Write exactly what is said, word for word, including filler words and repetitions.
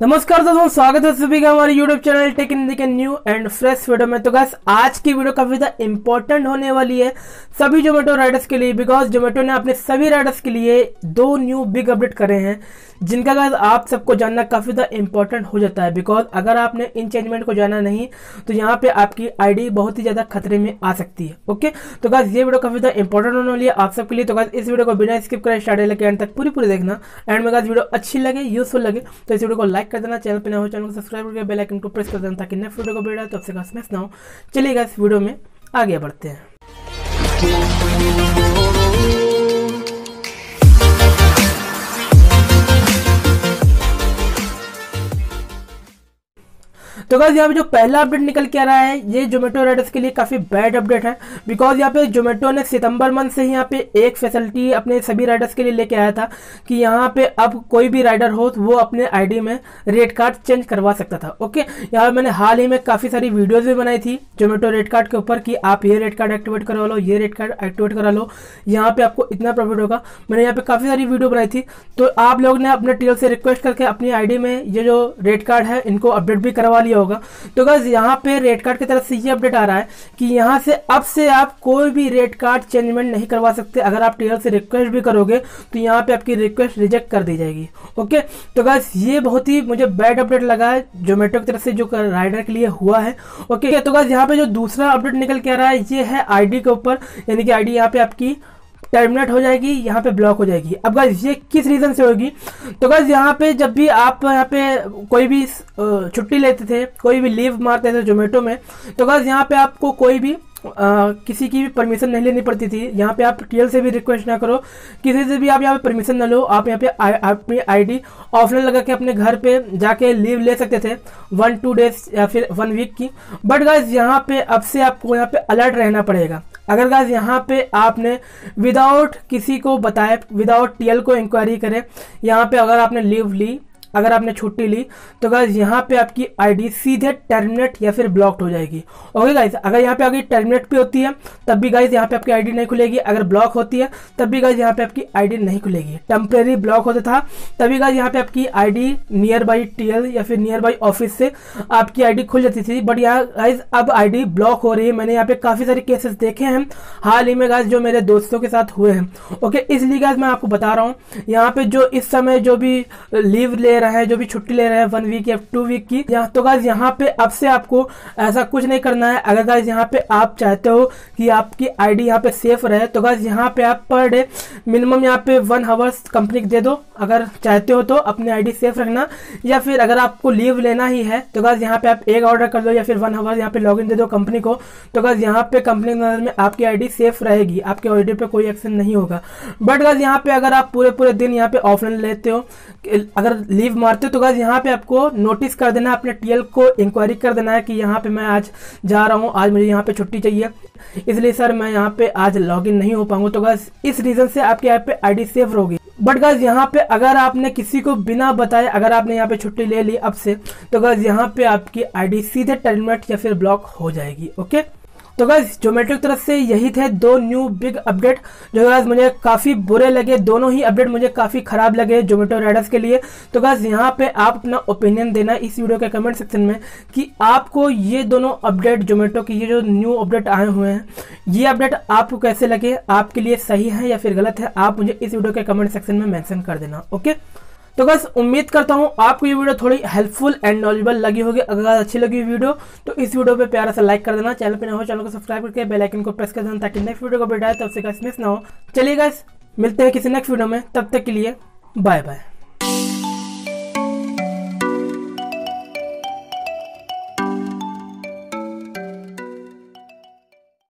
नमस्कार दोस्तों, स्वागत है सभी का हमारे YouTube channel take in Hindi के न्यू एंड फ्रेश वीडियो में। तो गाइस, आज की वीडियो काफी ज्यादा इंपॉर्टेंट होने वाली है सभी जोमेटो राइडर्स के लिए, बिकॉज जोमेटो ने अपने सभी राइडर्स के लिए दो न्यू बिग अपडेट करे हैं, जिनका गाइस आप सबको जानना काफी ज्यादा इंपॉर्टेंट हो जाता है। बिकॉज अगर आपने इन चेंजमेंट को जाना नहीं तो यहाँ पे आपकी आईडी बहुत ही ज्यादा खतरे में आ सकती है। ओके, तो गाइस ये वीडियो काफी ज्यादा इंपॉर्टेंट होने वाली है आप सबके लिए। तो गाइस इस वीडियो को बिना स्किप करे स्टार्ट लेके एंड तक पूरी पूरी देखना। एंड में गाइस वीडियो अच्छी लगे, यूजफुल लगे तो इस वीडियो को लाइक कर देना, चैनल पे नए हो चैनल को सब्सक्राइब करके बेल आइकन को प्रेस कर देना ताकि नेक्स्ट वीडियो को अपडेट आए तो आपसे गाइस मिस ना हो। चलिए गाइस वीडियो में आगे बढ़ते हैं। तो गाइस यहाँ पे जो पहला अपडेट निकल के आ रहा है ये जोमेटो राइडर्स के लिए काफी बैड अपडेट है, बिकॉज यहाँ पे जोमेटो ने सितंबर मंथ से यहाँ पे एक फैसिलिटी अपने सभी राइडर्स के लिए लेके आया था कि यहाँ पे अब कोई भी राइडर हो तो वो अपने आईडी में रेड कार्ड चेंज करवा सकता था। ओके, यहाँ मैंने हाल ही में काफी सारी वीडियोज भी बनाई थी जोमेटो रेड कार्ड के ऊपर कि आप ये रेड कार्ड एक्टिवेट करवा लो, ये रेड कार्ड एक्टिवेट करा लो, यहाँ पे आपको इतना प्रॉफिट होगा। मैंने यहाँ पे काफी सारी वीडियो बनाई थी, तो आप लोग ने अपने टीएल से रिक्वेस्ट करके अपनी आईडी में ये जो रेड कार्ड है इनको अपडेट भी करवा लिया होगा। तो गाइस यहाँ पे रेड कार्ड की तरफ से ये अपडेट आ रहा है कि यहाँ से अब से आप कोई भी रेड कार्ड चेंजमेंट नहीं करवा सकते। अगर आप टीएल से रिक्वेस्ट भी करोगे तो यहाँ पे आपकी रिक्वेस्ट रिजेक्ट कर दी जाएगी। ओके, तो गाइस ये बहुत ही मुझे बैड अपडेट लगा है जोमेटो की तरफ से जो राइडर के लिए हुआ है। ओके, तो गाइस यहाँ पे जो दूसरा अपडेट निकल के आ रहा है ये है आईडी के ऊपर, यानी कि आईडी यहाँ पे आपकी टर्मिनेट हो जाएगी, यहाँ पे ब्लॉक हो जाएगी। अब गाइस ये किस रीजन से होगी, तो गाइस यहाँ पे जब भी आप यहाँ पे कोई भी छुट्टी लेते थे, कोई भी लीव मारते थे जोमेटो में, तो गाइस यहाँ पे आपको कोई भी आ, किसी की भी परमिशन नहीं लेनी पड़ती थी। यहाँ पे आप टीएल से भी रिक्वेस्ट ना करो, किसी से भी आप यहाँ पे परमिशन ना लो, आप यहाँ पे अपनी आईडी ऑफलाइन लगा के अपने घर पे जाके लीव ले सकते थे वन टू डेज या फिर वन वीक की। बट गाइस यहाँ पे अब से आपको यहाँ पे अलर्ट रहना पड़ेगा। अगर गाइस यहाँ पे आपने विदाउट किसी को बताए, विदाउट टीएल को इंक्वायरी करे, यहाँ पे अगर आपने लीव ली, अगर आपने छुट्टी ली, तो गाइस यहाँ पे आपकी आईडी सीधे टर्मिनेट या फिर ब्लॉक्ड हो जाएगी। ओके गाइस, अगर यहाँ पे आगे टर्मिनेट पे होती है तब भी गाइस यहाँ पे आपकी आईडी नहीं खुलेगी, अगर ब्लॉक होती है तब भी गाइस यहाँ पे आपकी आईडी नहीं खुलेगी। टेम्परेरी ब्लॉक होता था तभी गाइस यहाँ पे आपकी आईडी नियर बाई टीएल या फिर नियर बाई ऑफिस से आपकी आईडी खुल जाती थी, बट यहाँ गाइस अब आईडी ब्लॉक हो रही है। मैंने यहाँ पे काफी सारे केसेस देखे हैं हाल ही में गाइस जो मेरे दोस्तों के साथ हुए हैं। ओके, इसलिए गाइस मैं आपको बता रहा हूँ यहाँ पे जो इस समय जो भी लीव ले है, जो भी छुट्टी ले रहे हैं वन वीक या टू वीक की, तो गाइस यहाँ पे अब से आपको ऐसा कुछ नहीं करना है। अगर गाइस यहाँ पे आप चाहते हो कि आपकी आईडी यहाँ पे सेफ रहे, तो गाइस यहाँ पे आप पर डे मिनिमम यहाँ पे वन आवर्स कंपनी दे दो अगर चाहते हो तो अपनी आईडी सेफ रखना, या फिर अगर आपको लीव लेना ही है तो गाइस यहाँ पे आप एक ऑर्डर कर दो या फिर वन आवर्स यहाँ पे लॉगिन दे दो कंपनी को, तो गाइस यहाँ पे कंपनी की नजर में आपकी आईडी सेफ रहेगी, आपके आईडी पे कोई एक्शन नहीं होगा। बट गाइस यहाँ पे अगर आप पूरे पूरे दिन यहाँ पे ऑफलाइन लेते हो, अगर लीव मारते हो, तो गाइस यहाँ पे आपको नोटिस कर देना है, अपने टीएल को इंक्वायरी कर देना है कि यहाँ पे मैं आज जा रहा हूँ, आज मुझे यहाँ पे छुट्टी चाहिए, इसलिए सर मैं यहाँ पे आज लॉगिन नहीं हो पाऊंगा। तो गाइस इस रीजन से आपके यहाँ पे आईडी सेफ रहोगी। बट गाइस यहाँ पे अगर आपने किसी को बिना बताए अगर आपने यहाँ पे छुट्टी ले ली अब से, तो गाइस यहाँ पे आपकी आईडी सीधे टर्मिनेट या फिर ब्लॉक हो जाएगी। ओके, तो गाइस जोमेटो की तरफ से यही थे दो न्यू बिग अपडेट जो गाइस मुझे काफ़ी बुरे लगे। दोनों ही अपडेट मुझे काफ़ी खराब लगे जोमेटो राइडर्स के लिए। तो गाइस यहाँ पे आप अपना ओपिनियन देना इस वीडियो के कमेंट सेक्शन में कि आपको ये दोनों अपडेट जोमेटो के ये जो न्यू अपडेट आए हुए हैं, ये अपडेट आपको कैसे लगे, आपके लिए सही है या फिर गलत है, आप मुझे इस वीडियो के कमेंट सेक्शन में मेंशन कर देना। ओके, तो गाइस उम्मीद करता हूँ आपको ये वीडियो थोड़ी हेल्पफुल एंड नॉलेजेबल लगी होगी। अगर अच्छी लगी वीडियो तो इस वीडियो पे प्यारा सा लाइक कर देना, चैनल पे नए हो चैनल को सब्सक्राइब करके बेल आइकन को प्रेस कर देना ताकि नेक्स्ट वीडियो को अपडेट आए तो आपसे गाइस मिस ना हो। चलिए गाइस, मिलते हैं किसी नेक्स्ट वीडियो में, तब तक के लिए बाय बाय।